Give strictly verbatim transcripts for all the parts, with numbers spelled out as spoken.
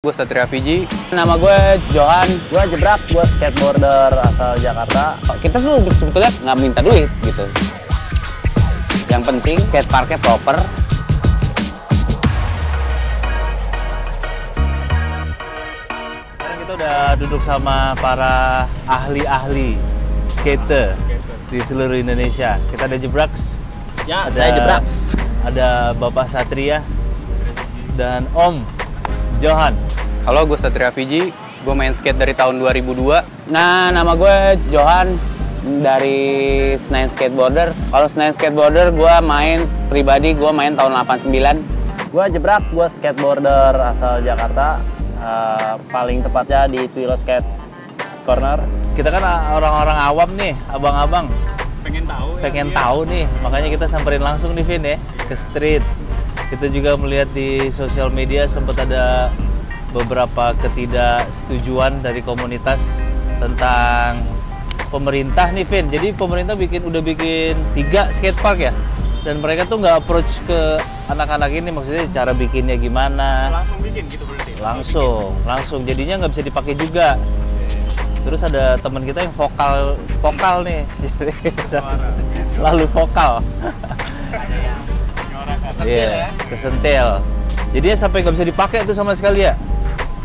Gue Satria Vijie. Nama gue Johan. Gue Jebraks, gue skateboarder asal Jakarta. Kita tuh sebetulnya nggak minta duit gitu. Yang penting skateparknya proper. Sekarang kita udah duduk sama para ahli-ahli skater di seluruh Indonesia. Kita ada Jebraks. Ya, ada, saya Jebraks. Ada Bapak Satria dan Om Johan. Halo, gue Satria Vijie. Gue main skate dari tahun dua ribu dua. Nah, nama gue Johan dari Senayan Skateboarder. Kalau Senayan Skateboarder, gue main pribadi, gue main tahun delapan sembilan. Gue Jebraks, gue skateboarder asal Jakarta. Uh, paling tepatnya di Tuilo Skate Corner. Kita kan orang-orang awam nih, abang-abang. Pengen tahu. Pengen ya, tahu iya. nih, makanya kita samperin langsung nih, Vin, ya, ke street. Kita juga melihat di sosial media sempat ada beberapa ketidaksetujuan dari komunitas tentang pemerintah nih, Vin. Jadi pemerintah bikin udah bikin tiga skatepark ya, dan mereka tuh nggak approach ke anak-anak ini, maksudnya cara bikinnya gimana? Langsung bikin gitu berarti. Langsung, langsung. Jadinya nggak bisa dipakai juga. Terus ada teman kita yang vokal, vokal nih, jadi selalu vokal. Iya, yeah, kesentil. Jadi sampai nggak bisa dipakai itu sama sekali ya.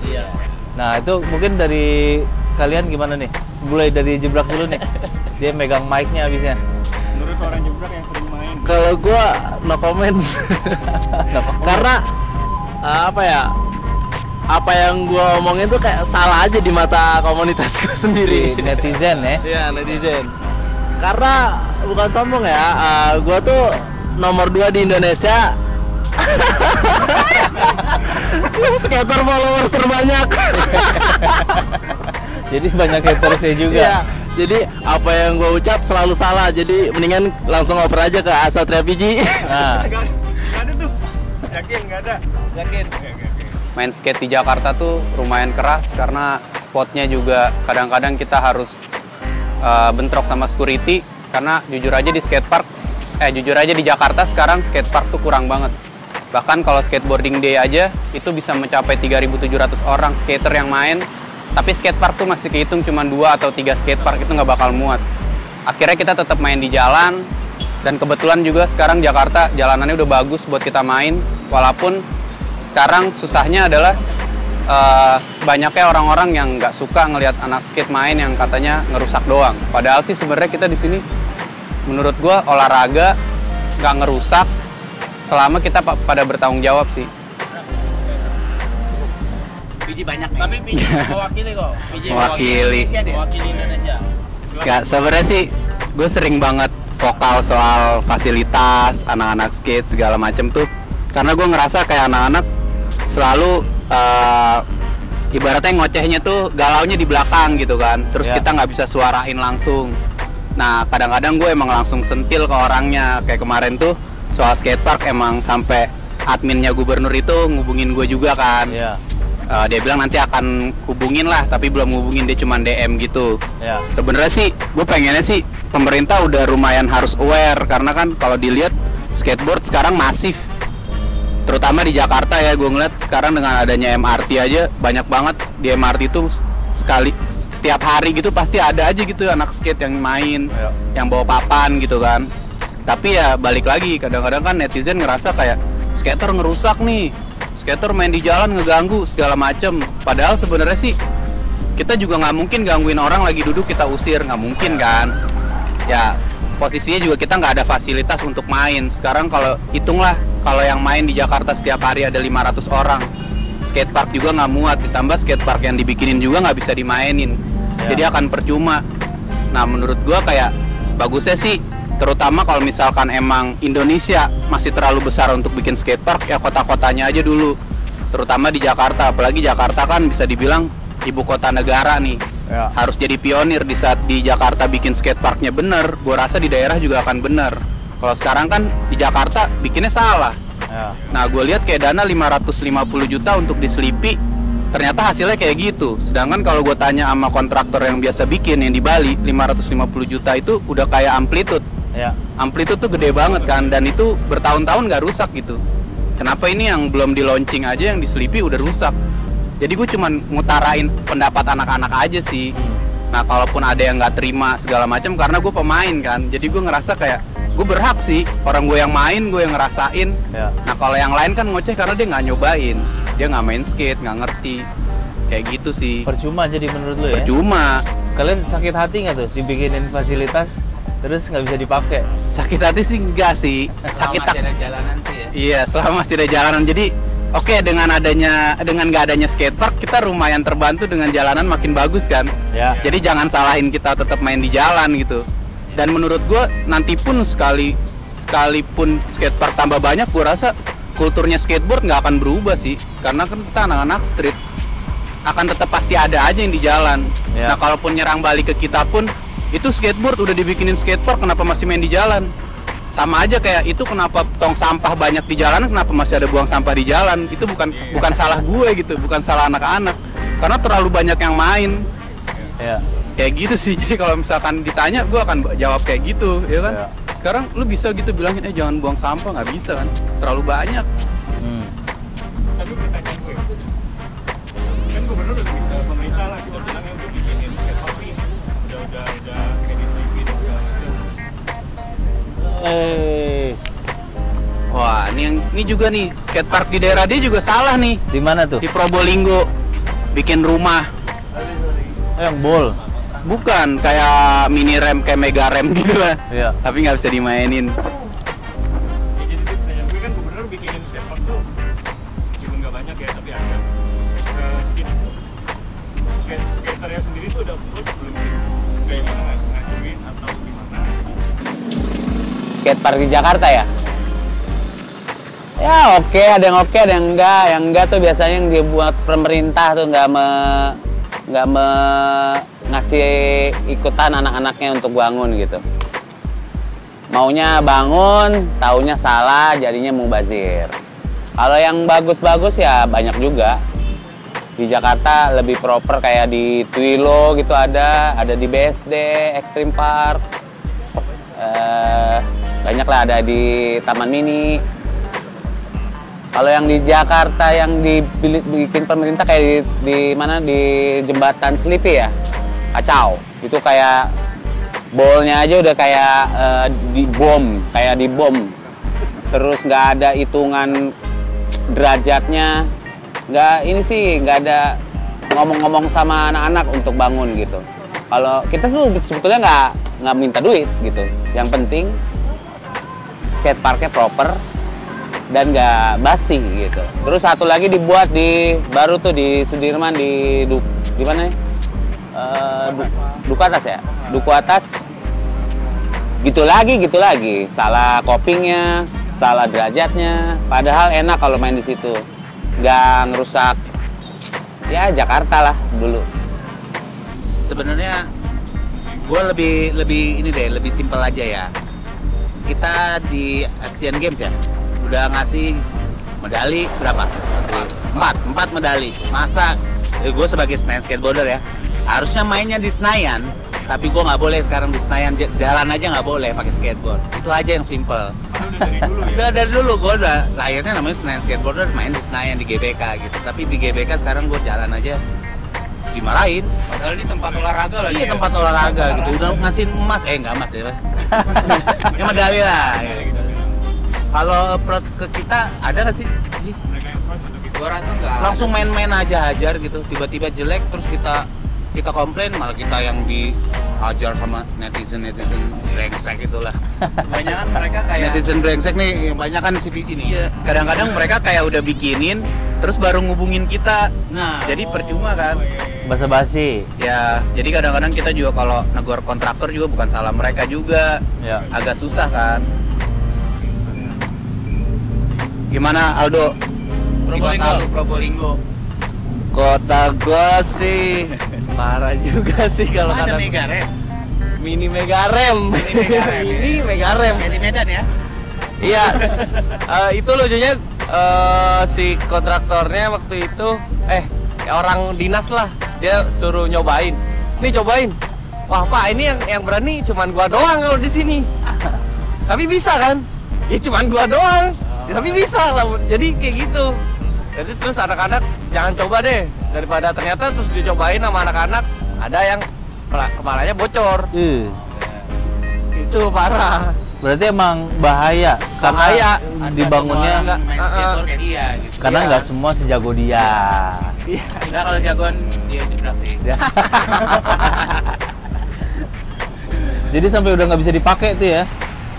Iya. Yeah. Nah itu mungkin dari kalian gimana nih? Mulai dari Jebraks dulu nih. Dia megang mic-nya abisnya. Menurut seorang Jebraks yang sering main. Kalau gua no comment. No comment. Karena apa ya? Apa yang gua omongin tuh kayak salah aja di mata komunitas gua sendiri. Di netizen ya? Iya, netizen. Karena bukan sombong ya, uh, gua tuh nomor dua di Indonesia skater followers terbanyak. Jadi banyak hatersnya juga ya, jadi apa yang gue ucap selalu salah, jadi mendingan langsung ngoper aja ke Satria Vijie. Nah, gak, gak ada tuh, yakin gak ada, yakin. Main skate di Jakarta tuh lumayan keras karena spotnya juga kadang-kadang kita harus uh, bentrok sama security, karena jujur aja di skatepark Eh, jujur aja di Jakarta sekarang skatepark tuh kurang banget. Bahkan kalau skateboarding day aja itu bisa mencapai tiga ribu tujuh ratus orang skater yang main. Tapi skatepark tuh masih kehitung cuma dua atau tiga skatepark, itu nggak bakal muat. Akhirnya kita tetap main di jalan. Dan kebetulan juga sekarang Jakarta jalanannya udah bagus buat kita main. Walaupun sekarang susahnya adalah uh, banyaknya orang-orang yang nggak suka ngelihat anak skate main yang katanya ngerusak doang. Padahal sih sebenarnya kita di sini, menurut gue olahraga nggak ngerusak selama kita pada bertanggung jawab sih. Vijie banyak nih. Tapi Vijie mewakili kok. Vijie mewakili. Mewakili Indonesia. Gak, sebenarnya sih gue sering banget vokal soal fasilitas anak-anak skate segala macam tuh, karena gue ngerasa kayak anak-anak selalu uh, ibaratnya ngocehnya tuh galaunya di belakang gitu kan. Terus yeah, kita nggak bisa suarain langsung. Nah, kadang-kadang gue emang langsung sentil ke orangnya. Kayak kemarin tuh soal skatepark emang sampai adminnya gubernur itu ngubungin gue juga kan. Yeah. Uh, dia bilang nanti akan hubungin lah, tapi belum ngubungin, dia cuma D M gitu. Yeah. Sebenarnya sih gue pengennya sih pemerintah udah lumayan harus aware, karena kan kalau dilihat skateboard sekarang masif. Terutama di Jakarta ya, gue ngeliat sekarang dengan adanya M R T aja banyak banget di M R T tuh. Sekali setiap hari gitu pasti ada aja gitu anak skate yang main, oh, iya, yang bawa papan gitu kan. Tapi ya balik lagi, kadang-kadang kan netizen ngerasa kayak skater ngerusak nih, skater main di jalan ngeganggu segala macem. Padahal sebenarnya sih kita juga nggak mungkin gangguin orang lagi duduk kita usir, nggak mungkin kan. Ya posisinya juga kita nggak ada fasilitas untuk main. Sekarang kalau hitunglah kalau yang main di Jakarta setiap hari ada lima ratus orang. Skatepark juga nggak muat, ditambah skatepark yang dibikinin juga nggak bisa dimainin, yeah, jadi akan percuma. Nah menurut gua kayak bagusnya sih, terutama kalau misalkan emang Indonesia masih terlalu besar untuk bikin skatepark, ya kota-kotanya aja dulu, terutama di Jakarta. Apalagi Jakarta kan bisa dibilang ibu kota negara nih, yeah, harus jadi pionir. Di saat di Jakarta bikin skateparknya bener, gua rasa di daerah juga akan bener. Kalau sekarang kan di Jakarta bikinnya salah. Ya. Nah, gue lihat kayak dana lima ratus lima puluh juta untuk di Slipi, ternyata hasilnya kayak gitu. Sedangkan kalau gue tanya sama kontraktor yang biasa bikin yang di Bali, lima ratus lima puluh juta itu udah kayak amplitude. Ya. Amplitude tuh gede banget kan, dan itu bertahun-tahun nggak rusak gitu. Kenapa ini yang belum di launching aja yang di Slipi udah rusak? Jadi gue cuman ngutarain pendapat anak-anak aja sih. Nah, kalaupun ada yang nggak terima segala macam, karena gue pemain kan, jadi gue ngerasa kayak gue berhak sih, orang gue yang main, gue yang ngerasain. Ya. Nah, kalau yang lain kan ngoceh karena dia nggak nyobain, dia nggak main skate, nggak ngerti, kayak gitu sih. Percuma jadi menurut lo ya? Percuma. Kalian sakit hati nggak tuh dibikinin fasilitas terus nggak bisa dipakai? Sakit hati sih enggak sih. Sakit tak. Selama masih ada jalanan sih ya? Iya, selama masih ada jalanan. Jadi oke, okay, dengan adanya, dengan nggak adanya skatepark, kita lumayan terbantu dengan jalanan makin bagus kan. Ya. Jadi jangan salahin kita tetap main di jalan gitu. Ya. Dan menurut gue nanti pun sekali sekalipun skatepark tambah banyak, gue rasa kulturnya skateboard nggak akan berubah sih. Karena kan kita anak-anak street, akan tetap pasti ada aja yang di jalan. Ya. Nah, kalaupun nyerang balik ke kita pun, itu skateboard udah dibikinin skatepark, kenapa masih main di jalan? Sama aja kayak itu, kenapa tong sampah banyak di jalan, kenapa masih ada buang sampah di jalan? Itu bukan yeah. bukan salah gue gitu, bukan salah anak-anak, karena terlalu banyak yang main. Yeah. Kayak gitu sih. Jadi kalau misalkan ditanya, gue akan jawab kayak gitu, ya kan? Yeah. Sekarang lu bisa gitu bilangin, eh jangan buang sampah, nggak bisa kan? Terlalu banyak. Hmm. Tapi pertanyaan gue, kan gubernur udah minta pemerintah lah, kita bilangnya udah bikinin kayak kopi, udah udah udah kayak di Slipi segala macam. Hey. Wah, ini yang ini juga nih, skatepark di daerah dia juga salah nih. Di mana tuh? Di Probolinggo, bikin rumah. Oh, yang bol? Bukan, kayak mini rem, kayak mega rem gitu lah. Iya. Tapi nggak bisa dimainin. Ya, jadi pertanyaan gue kan gubernur bikinin skatepark tuh, meskipun nggak banyak ya, tapi ada. Skaternya sendiri tuh udah belum kayak mana ngajuin atau gimana? Skatepark di Jakarta ya? Ya oke, okay. Ada yang oke, okay, ada yang enggak. Yang enggak tuh biasanya yang dibuat pemerintah tuh nggak me, nggak me, ngasih ikutan anak-anaknya untuk bangun gitu. Maunya bangun, taunya salah, jadinya mubazir. Kalau yang bagus-bagus ya banyak juga. Di Jakarta lebih proper kayak di Twilo gitu ada, ada di B S D, Extreme Park. Uh, Banyak lah, ada di Taman Mini. Kalau yang di Jakarta yang dibikin pemerintah kayak di, di mana di jembatan Slipi ya, kacau. Itu kayak bolnya aja udah kayak uh, di bom, kayak di bom. Terus nggak ada hitungan derajatnya. Nggak ini sih nggak ada ngomong-ngomong sama anak-anak untuk bangun gitu. Kalau kita tuh sebetulnya nggak nggak minta duit gitu. Yang penting skateparknya proper dan nggak basi gitu. Terus satu lagi dibuat di baru tuh di Sudirman, di du, di mana ya? Uh, du, Duku atas ya, Duku atas. Gitu lagi, gitu lagi. Salah copingnya, salah derajatnya. Padahal enak kalau main di situ, nggak ngerusak. Ya Jakarta lah dulu. Sebenarnya gue lebih lebih ini deh, lebih simpel aja ya. Kita di Asian Games ya, udah ngasih medali berapa? Empat, empat medali. Masa eh, gue sebagai Senayan Skateboarder ya, harusnya mainnya di Senayan, tapi gue nggak boleh sekarang di Senayan, jalan aja nggak boleh pakai skateboard. Itu aja yang simple. Udah dari dulu ya? Udah dari dulu, gue udah lahirnya namanya Senayan Skateboarder, main di Senayan, di G B K gitu. Tapi di G B K sekarang gue jalan aja dimarahin. Padahal ini tempat olahraga lagi. Iya, tempat olahraga gitu. Udah ngasih emas, eh nggak emas ya, ya medali lah. Gitu. Kalau approach ke kita ada nggak sih? Gue rasa nggak. Langsung main-main aja, hajar gitu. Tiba-tiba jelek, terus kita kita komplain, malah kita yang dihajar sama netizen-netizen brengsek itulah. Kebanyakan mereka kayak netizen brengsek nih, yang banyak kan si Vijie nih. Iya. Kadang-kadang mereka kayak udah bikinin, terus baru ngubungin kita. Nah, jadi oh, percuma kan. Oh, basa-basi. Ya, jadi kadang-kadang kita juga kalau negor kontraktor juga bukan salah mereka juga. Ya. Agak susah kan. Gimana Aldo? Probolinggo. Probolinggo. Kota gua sih parah juga sih kalau ada mega rem. Mini mega rem. Mini mega rem. Mini mega rem. Di Medan ya. Iya. uh, itu lucunya uh, si kontraktornya waktu itu eh orang dinas lah. Dia suruh nyobain, nih cobain. Wah pak, ini yang yang berani cuman gua doang kalau di sini. Tapi bisa kan? Ya cuman gua doang. Ya, tapi bisa lah. Jadi kayak gitu. Jadi terus anak-anak jangan coba deh. daripada ternyata terus dicobain sama anak-anak ada yang kepalanya bocor. Uh. Ya. Itu parah. Berarti emang bahaya, bahaya. Karena dibangunnya enggak, uh, uh, dia, gitu. Karena nggak iya. semua sejago dia. Iya. Enggak, kalau jagoan dia jebrak sih. Jadi sampai udah nggak bisa dipakai tuh ya?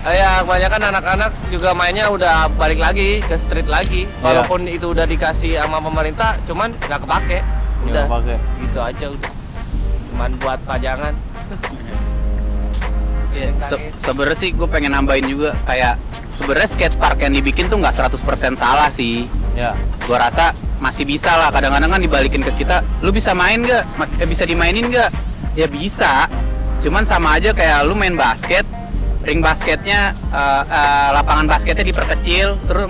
Uh, ya, kebanyakan anak-anak juga mainnya udah balik lagi ke street lagi. Walaupun yeah. itu udah dikasih sama pemerintah, cuman nggak kepake. Udah. Gak kepake. Gitu aja udah. Cuman buat pajangan. Se sebenarnya sih gue pengen nambahin juga kayak sebenarnya skatepark yang dibikin tuh nggak seratus persen salah sih. Ya. Gue rasa masih bisa lah. Kadang-kadang kan dibalikin ke kita, lu bisa main nggak? Mas eh, bisa dimainin nggak? Ya bisa. Cuman sama aja kayak lu main basket, ring basketnya uh, uh, lapangan basketnya diperkecil, terus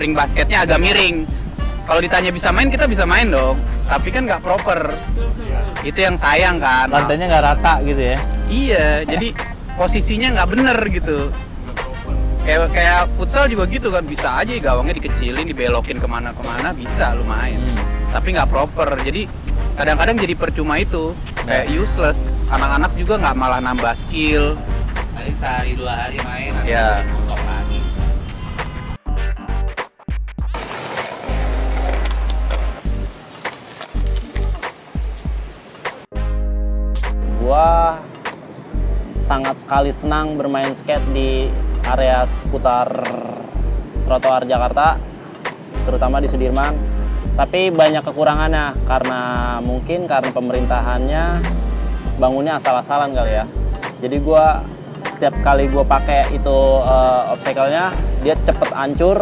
ring basketnya agak miring. Kalau ditanya bisa main, kita bisa main dong. Tapi kan nggak proper. Itu yang sayang kan. Lantainya nggak rata gitu ya? Iya. Jadi posisinya nggak bener gitu, kayak kayak futsal juga gitu kan, bisa aja gawangnya dikecilin, dibelokin kemana-kemana, bisa lu main, hmm. tapi nggak proper. Jadi kadang-kadang jadi percuma itu, kayak useless. Anak-anak juga nggak, malah nambah skill. Paling sehari dua hari main, ya. Lagi. Wah. Sangat sekali senang bermain skate di area seputar trotoar Jakarta, terutama di Sudirman. Tapi banyak kekurangannya, karena mungkin karena pemerintahannya bangunnya asal-asalan kali ya. Jadi gua setiap kali gua pakai itu uh, obstacle-nya, dia cepet hancur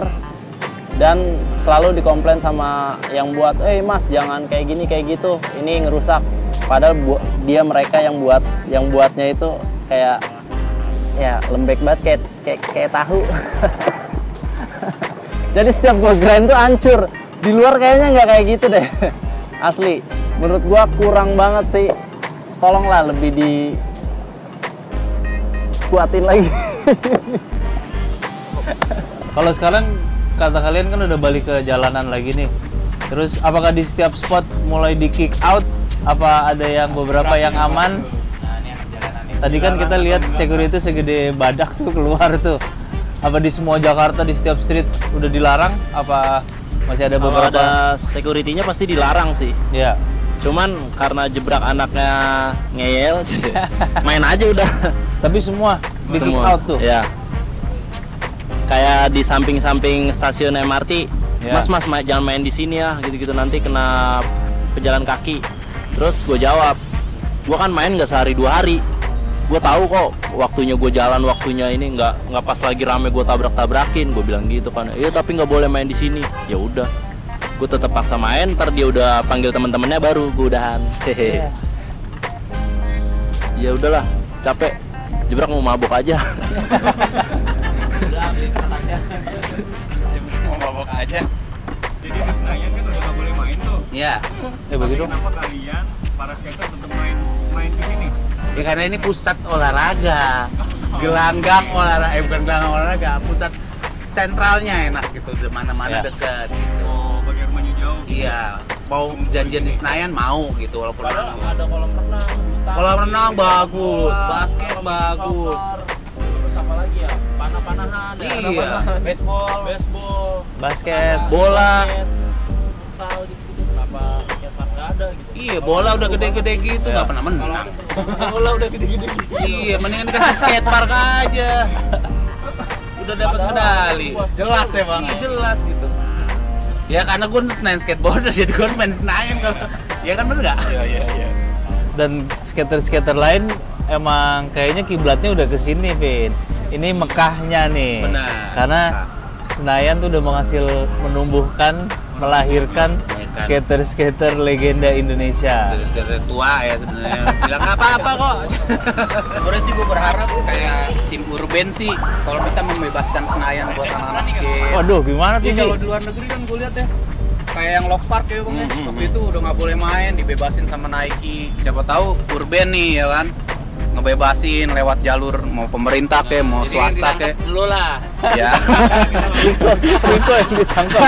dan selalu dikomplain sama yang buat, eh mas jangan kayak gini kayak gitu, ini ngerusak. Padahal dia mereka yang buat, yang buatnya itu kayak ya lembek banget, kayak kayak, kayak tahu. Jadi setiap gue grind tuh hancur. Di luar kayaknya nggak kayak gitu deh. Asli, menurut gue kurang banget sih. Tolonglah lebih di kuatin lagi. Kalau sekarang kata kalian kan udah balik ke jalanan lagi nih. Terus apakah di setiap spot mulai di kick out? Apa ada yang beberapa yang aman? Tadi kan kita lihat security segede badak tuh keluar tuh. Apa di semua Jakarta di setiap street udah dilarang? Apa masih ada beberapa? Kalau ada security-nya pasti dilarang sih. Iya. Cuman karena jebrak anaknya ngeyel, main aja udah. Tapi semua di kick out tuh. Iya. Kayak di samping-samping stasiun M R T, ya. Mas mas jangan main di sini ya, gitu-gitu nanti kena pejalan kaki. Terus gue jawab, gue kan main nggak sehari dua hari. Gue tahu kok waktunya gue jalan, waktunya ini nggak nggak pas lagi rame gue tabrak-tabrakin. Gue bilang gitu kan, iya tapi nggak boleh main di sini. Ya udah, gue tetap paksa main. Ntar dia udah panggil temen-temennya baru gue udahan. Hehehe. Ya udahlah, capek. Jebrak mau mabok aja. Udah ambil katanya. Jebrak mau mabok aja. Jadi di Senayan kan udah nggak boleh main tuh. Iya. Ya begitu. Kenapa kalian para skater tetap main main di sini? Ya karena ini pusat olahraga, gelanggang olahraga, eh, bukan gelanggang olahraga, pusat sentralnya enak gitu, mana-mana ya. Deket gitu. Oh, bagian rumahnya jauh. Iya, mau janjian di Senayan mau gitu, walaupun ada kolam renang. Kolam renang bagus, basket bagus. Apa lagi ya? Panah-panahan, iya. Ya, baseball, baseball, basket, panah, bola, futsal gitu-gitu. Kenapa ya enggak ada gitu. Iya, bola udah gede-gede gitu enggak pernah menang. Bola udah gede-gede gitu. Iya, mendingan dikasih skatepark aja. Udah dapat medali. Jelas ya, Bang. Iya, jelas gitu. Ya karena gue main skateboarder jadi gue main Senayan kalau. Ya kan bener enggak? Iya, iya, iya. Dan skater-skater lain emang kayaknya kiblatnya udah kesini, Vin. Ini Mekahnya nih. Benar. Karena Senayan tuh udah menghasil menumbuhkan, melahirkan skater-skater legenda Indonesia. Skater tua ya sebenarnya. Bilang apa-apa kok. Sebenarnya sih gue berharap kayak tim urban sih kalau bisa membebaskan Senayan buat anak-anak skate. Waduh, gimana tuh? Kalau di luar negeri kan gue lihat ya. Kayak yang Love Park ya bang ya, mm-hmm. waktu itu udah nggak boleh main, dibebasin sama Nike. Siapa tahu urban nih ya kan. Ngebebasin lewat jalur mau pemerintah ke, mau jadi swasta ke. Lu lah. Ya. Riko yang ditangkap.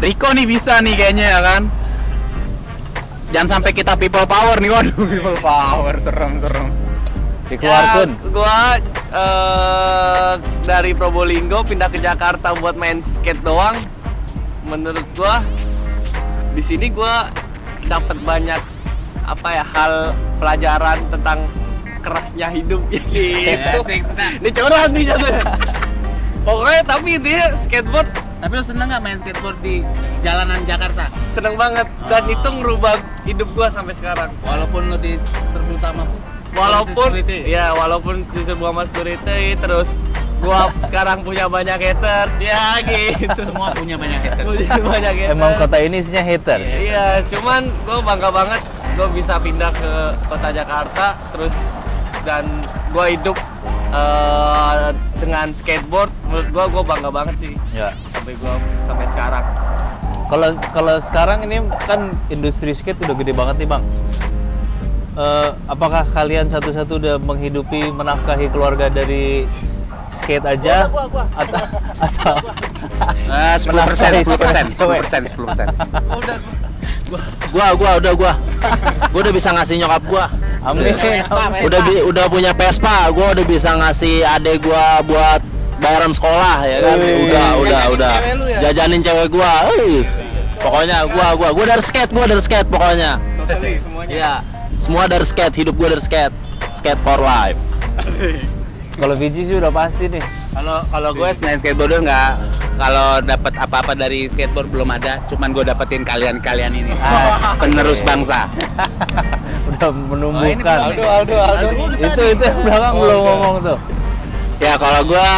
Riko nih bisa nih kayaknya ya kan. Jangan sampai kita people power nih, waduh people power, serem-serem. Dikeluarkan. Ya, gua uh, dari Probolinggo pindah ke Jakarta buat main skate doang. Menurut gua di sini gua dapat banyak apa ya hal pelajaran tentang kerasnya hidup gitu. Ini curhat nih jatuhnya. Pokoknya tapi dia skateboard. Tapi lo seneng nggak main skateboard di jalanan Jakarta? Seneng banget, dan oh. itu ngerubah hidup gua sampai sekarang. Walaupun lo diserbu sama walaupun ya walaupun diserbu sama security, terus gua sekarang punya banyak haters ya gitu. Semua punya banyak haters. Punya banyak haters. Emang kota ini isinya haters. Iya, cuman gua bangga banget gua bisa pindah ke kota Jakarta terus dan gua hidup uh, dengan skateboard. Menurut gua gua bangga banget sih. Ya. Sampai gua sampai sekarang. Kalau kalau sekarang ini kan industri skate udah gede banget nih, Bang. Uh, apakah kalian satu-satu udah menghidupi menafkahi keluarga dari skate aja gua, gua, gua. atau atau nah, sepuluh persen sepuluh persen sepuluh persen udah gua gua gua udah gua gua udah bisa ngasih nyokap gua amin udah bi, udah punya Vespa, gua udah bisa ngasih adek gua buat bayaran sekolah ya kan. Udah udah udah jajanin cewek gua. Ui. Pokoknya gua gua gua dari skate, gua dari skate pokoknya. Totally, semuanya. Ya, semua dari skate, hidup gua dari skate. Skate for life. Kalau Vijie sih udah pasti nih. Kalau kalau gue selain skateboarder nggak, kalau dapat apa-apa dari skateboard belum ada. Cuman gue dapetin kalian-kalian ini, ah, penerus okay. bangsa. Udah menumbuhkan. Oh, aduh, aduh, aduh. Itu itu yang belakang oh, belum okay. ngomong tuh. Ya kalau gue,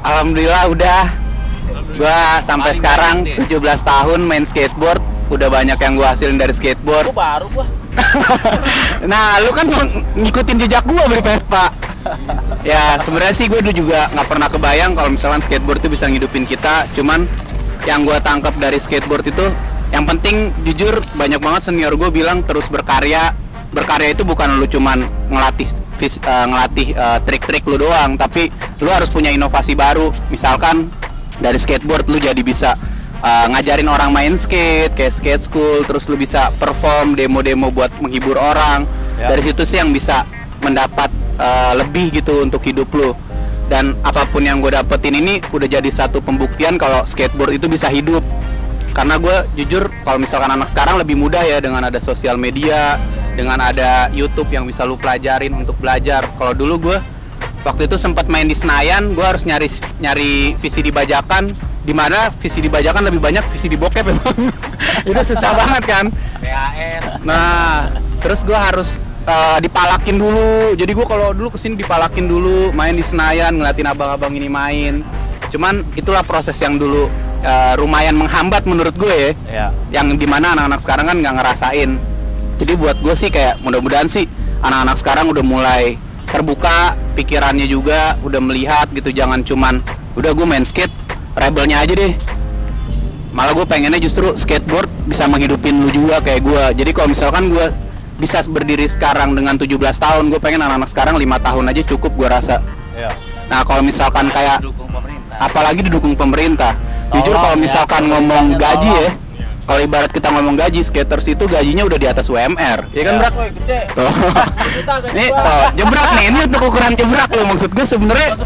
alhamdulillah udah. Gue sampai paling sekarang tujuh belas deh. Tahun main skateboard. Udah banyak yang gue hasilin dari skateboard. Gue baru gue. Nah, lu kan ngikutin jejak gue beli Vespa. Ya sebenarnya sih gue juga nggak pernah kebayang kalau misalkan skateboard itu bisa ngidupin kita. Cuman yang gue tangkap dari skateboard itu, yang penting jujur banyak banget senior gue bilang terus berkarya. Berkarya itu bukan lu cuman ngelatih uh, ngelatih uh, trik-trik lu doang, tapi lu harus punya inovasi baru. Misalkan dari skateboard lu jadi bisa uh, ngajarin orang main skate kayak skate school, terus lu bisa perform demo-demo buat menghibur orang. Ya. Dari situ sih yang bisa mendapat Uh, lebih gitu untuk hidup lo. Dan apapun yang gue dapetin ini udah jadi satu pembuktian kalau skateboard itu bisa hidup. Karena gue jujur kalau misalkan anak sekarang lebih mudah ya, dengan ada sosial media, dengan ada YouTube yang bisa lu pelajarin untuk belajar. Kalau dulu gue waktu itu sempat main di Senayan, gue harus nyari nyari V C D bajakan, dimana V C D bajakan lebih banyak V C D bokep emang. Itu susah banget kan. Nah terus gue harus Uh, dipalakin dulu, jadi gue kalau dulu kesini dipalakin dulu, main di Senayan ngeliatin abang-abang ini main. Cuman itulah proses yang dulu uh, lumayan menghambat menurut gue ya, yeah. yang dimana anak-anak sekarang kan nggak ngerasain. Jadi buat gue sih kayak mudah-mudahan sih anak-anak sekarang udah mulai terbuka pikirannya juga, udah melihat gitu, jangan cuman udah gue main skate, rebelnya aja deh. Malah gue pengennya justru skateboard bisa menghidupin lu juga kayak gue. Jadi kalau misalkan gue bisa berdiri sekarang dengan tujuh belas tahun, gue pengen anak-anak sekarang lima tahun aja cukup gue rasa. Iya. Nah kalau misalkan kayak apalagi didukung pemerintah, tolong, jujur kalau misalkan ya, ngomong gaji tolong. Ya kalau ibarat kita ngomong gaji, skaters itu gajinya udah di atas U M R ya kan ya. Brak? Tuh. Nih, tuh, jebrak nih, ini untuk ukuran jebrak loh, maksud gue sebenernya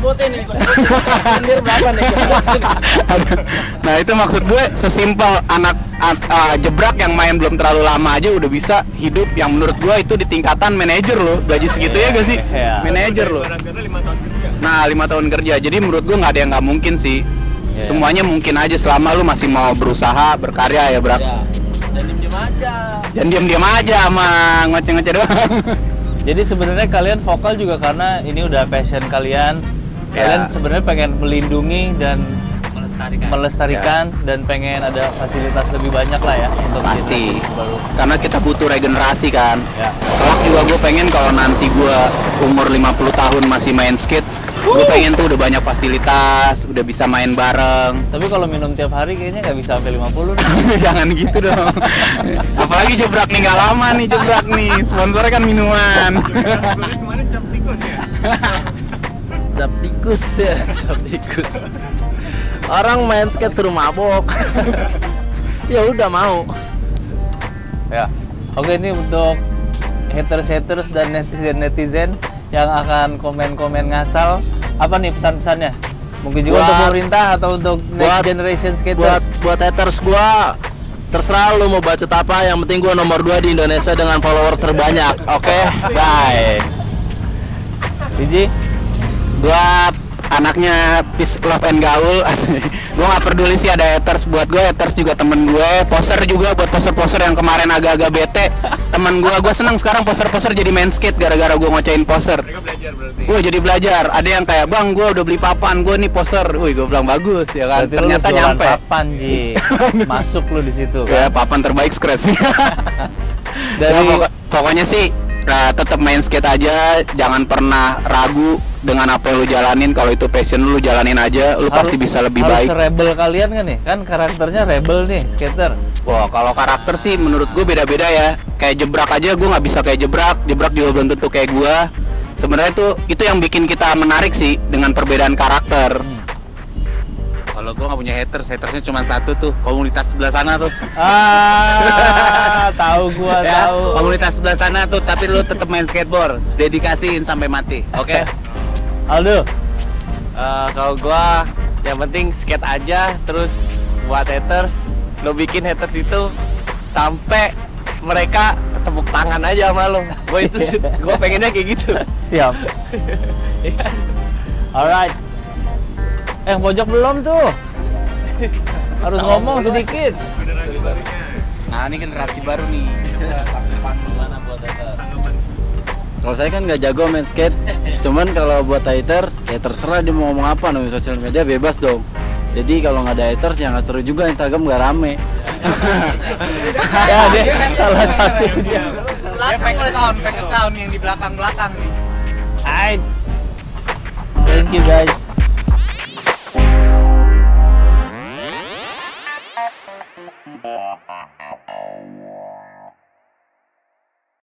nah itu maksud gue sesimpel anak uh, jebrak yang main belum terlalu lama aja udah bisa hidup, yang menurut gue itu di tingkatan manajer loh, gaji segitu ya gak sih? Manajer loh. Nah lima tahun kerja, jadi menurut gue gak ada yang gak mungkin sih. Yeah. Semuanya mungkin aja selama lu masih mau berusaha, berkarya ya, Brak. Yeah. Jangan diem-diem aja. Jangan diem-diem aja sama ngoceh-ngoceh doang. Jadi sebenarnya kalian vokal juga karena ini udah passion kalian. Yeah. Kalian sebenarnya pengen melindungi dan melestarikan, melestarikan yeah. dan pengen ada fasilitas lebih banyak lah ya untuk pasti. Baru. Karena kita butuh regenerasi kan. Yeah. Kelak juga gue pengen kalau nanti gue umur lima puluh tahun masih main skate, gue pengen tuh udah banyak fasilitas, udah bisa main bareng. Tapi kalau minum tiap hari kayaknya nggak bisa sampai lima puluh. Jangan gitu dong. Apalagi jebrak nih nggak lama nih jebrak nih. Sponsornya kan minuman. Kemarin cap tikus ya. Cap tikus ya, cap tikus. Orang main skate suruh mabok. Ya udah mau. Ya. Oke, ini untuk haters-haters dan netizen-netizen yang akan komen-komen ngasal, apa nih pesan-pesannya? Mungkin juga buat, untuk pemerintah atau untuk buat, next generation skaters? Buat, buat haters gua, terserah lu mau bacot apa, yang penting gua nomor dua di Indonesia dengan followers terbanyak. Oke, okay? Bye. Vijie? Buat anaknya peace, love and gaul. Gue gak peduli sih ada haters, buat gue haters juga temen gue, poser juga, buat poser-poser yang kemarin agak-agak bete temen gue, gue seneng sekarang poser-poser jadi main skate gara-gara gue ngocain poser. Mereka belajar berarti? Gue jadi belajar, ada yang kayak, bang gue udah beli papan, gue nih poser, wih gue bilang bagus ya kan, berarti ternyata nyampe papan Ji, masuk lu di situ kan? Ya papan terbaik scratch. Dari... ya, pokok pokoknya sih nah, tetap main skate aja, jangan pernah ragu dengan apa yang lu jalanin. Kalau itu passion lu, jalanin aja, lu harus, pasti bisa lebih harus baik. Harus rebel kalian kan nih, kan karakternya rebel nih, skater. Wah, kalau karakter sih menurut gue beda-beda ya. Kayak Jebrak aja, gue nggak bisa kayak Jebrak, Jebrak juga belum tentu kayak gue. Sebenarnya tuh itu yang bikin kita menarik sih, dengan perbedaan karakter. Hmm. Kalau gue nggak punya haters, hatersnya cuma satu tuh, komunitas sebelah sana tuh. Ah, tahu gue ya, tahu. Komunitas sebelah sana tuh, tapi lu tetap main skateboard, dedikasiin sampai mati, oke? Okay? Aldo, uh, kalau gue yang penting skate aja, terus buat haters, lo bikin haters itu sampai mereka tepuk tangan aja sama lo. Gue itu, gue pengennya kayak gitu. Siap. Alright. Eh, pojok belum tuh. Harus ngomong sedikit. Nah, ini generasi baru nih. Kalau saya kan nggak jago main skate, cuman kalau buat haters, ya terserah dia mau ngomong apa, namanya sosial media bebas dong. Jadi kalau nggak ada haters, ya nggak seru juga, Instagram nggak rame. Ya, dia salah satu. Dia fake account, fake account yang di belakang-belakang nih. Hai. Thank you guys.